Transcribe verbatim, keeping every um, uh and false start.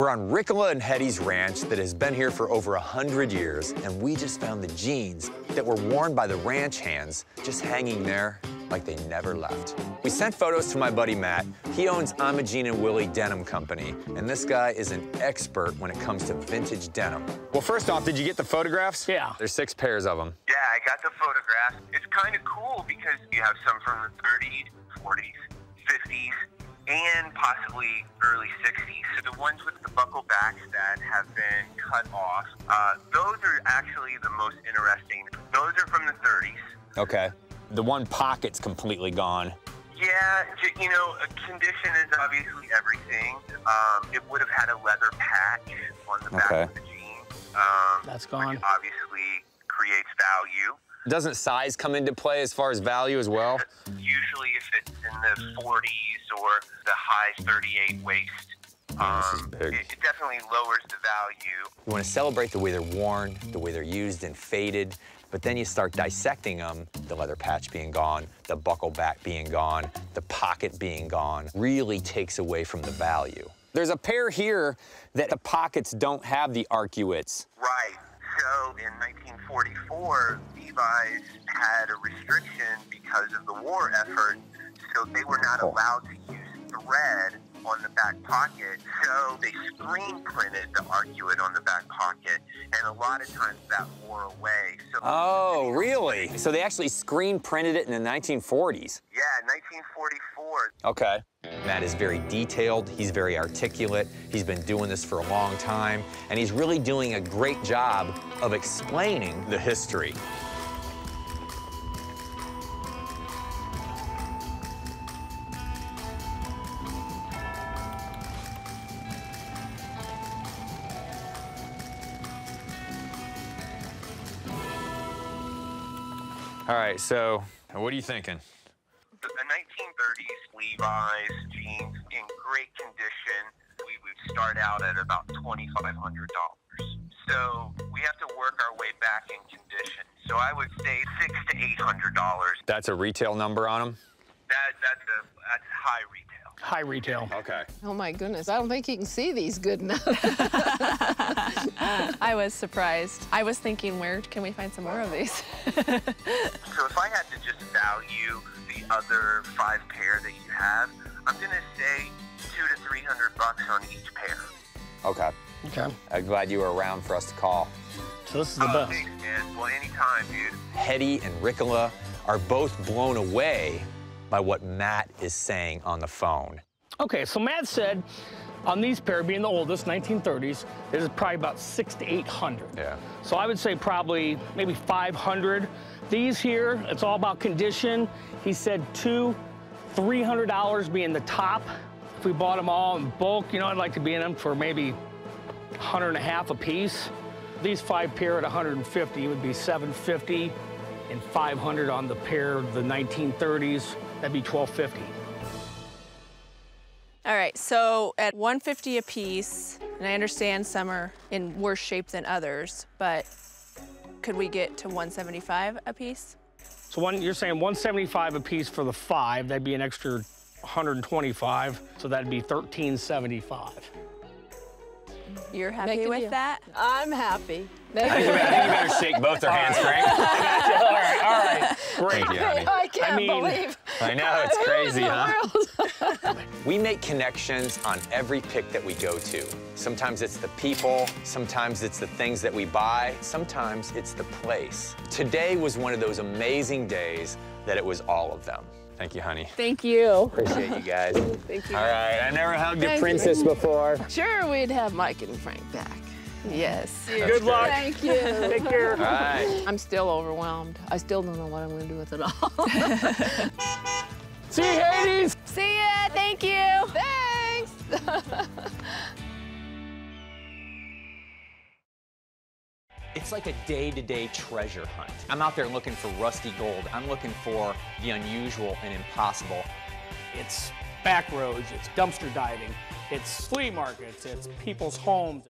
We're on Ricola and Hetty's ranch that has been here for over a hundred years, and we just found the jeans that were worn by the ranch hands just hanging there like they never left. We sent photos to my buddy Matt. He owns I'm a Gene and Willie Denim Company, and this guy is an expert when it comes to vintage denim. Well, first off, did you get the photographs? Yeah. There's six pairs of them. Yeah, I got the photographs. It's kind of cool because you have some from the thirties, forties, fifties, and possibly early sixties. So the ones with the buckle backs that have been cut off, uh, those are actually the most interesting. Those are from the thirties. Okay. The one pocket's completely gone. Yeah, you know, condition is obviously everything. Um, it would have had a leather patch on the back okay. of the jeans. Um, That's gone. Which obviously creates value. Doesn't size come into play as far as value as well? Usually if it's in the forties or the high thirty-eight waist, um, this is big. It, it definitely lowers the value. You want to celebrate the way they're worn, the way they're used and faded, but then you start dissecting them, the leather patch being gone, the buckle back being gone, the pocket being gone, really takes away from the value. There's a pair here that the pockets don't have the arcuates. Right. So in nineteen forty-four, Levi's had a restriction because of the war effort, so they were not allowed to use thread on the back pocket, so they screen printed the arcuate on the back pocket, and a lot of times that wore away. So oh, really? So they actually screen printed it in the nineteen forties? Yeah, nineteen forty-four. Okay. Matt is very detailed, he's very articulate, he's been doing this for a long time, and he's really doing a great job of explaining the history. All right, so what are you thinking? The nineteen thirties Levi's jeans in great condition, we would start out at about twenty-five hundred dollars. So we have to work our way back in condition. So I would say six hundred to eight hundred dollars. That's a retail number on them? That, that's, a, that's high retail. High retail. Okay. Oh my goodness, I don't think you can see these good enough. I was surprised. I was thinking, where can we find some more of these? So if I had to just value the other five pair that you have, I'm gonna say two to three hundred bucks on each pair. Okay. Okay. I'm glad you were around for us to call. So this is the oh, best. Thanks, man. Well, anytime, dude. Hetty and Ricola are both blown away by what Matt is saying on the phone. Okay, so Matt said on these pair, being the oldest, nineteen thirties, there's probably about six to eight hundred. Yeah. So I would say probably maybe five hundred. These here, it's all about condition. He said two, three hundred dollars being the top. If we bought them all in bulk, you know, I'd like to be in them for maybe a hundred and a half a piece. These five pair at a hundred and fifty would be seven fifty, and five hundred on the pair of the nineteen thirties. That'd be twelve fifty. All right, so at one fifty a piece, and I understand some are in worse shape than others, but could we get to one seventy-five a piece? So one, you're saying one seventy-five a piece for the five, that'd be an extra one hundred twenty-five, so that'd be thirteen seventy-five. You're happy Making with you. that? I'm happy. You better, you better shake both their hands, Frank. All right, all right. Great. Thank you, honey. I can't I mean, believe. I know, it's crazy, huh? We make connections on every pick that we go to. Sometimes it's the people, sometimes it's the things that we buy, sometimes it's the place. Today was one of those amazing days that it was all of them. Thank you, honey. Thank you. Appreciate you guys. Thank you. All right, I never hugged Thank a princess you. before. Sure, we'd have Mike and Frank back. Yes. That's Good great. luck. Thank you. Take care. All right. I'm still overwhelmed. I still don't know what I'm going to do with it all. See you, Hades. See ya. Thank you. Thanks. It's like a day-to-day treasure hunt. I'm out there looking for rusty gold. I'm looking for the unusual and impossible. It's back roads. It's dumpster diving. It's flea markets. It's people's homes.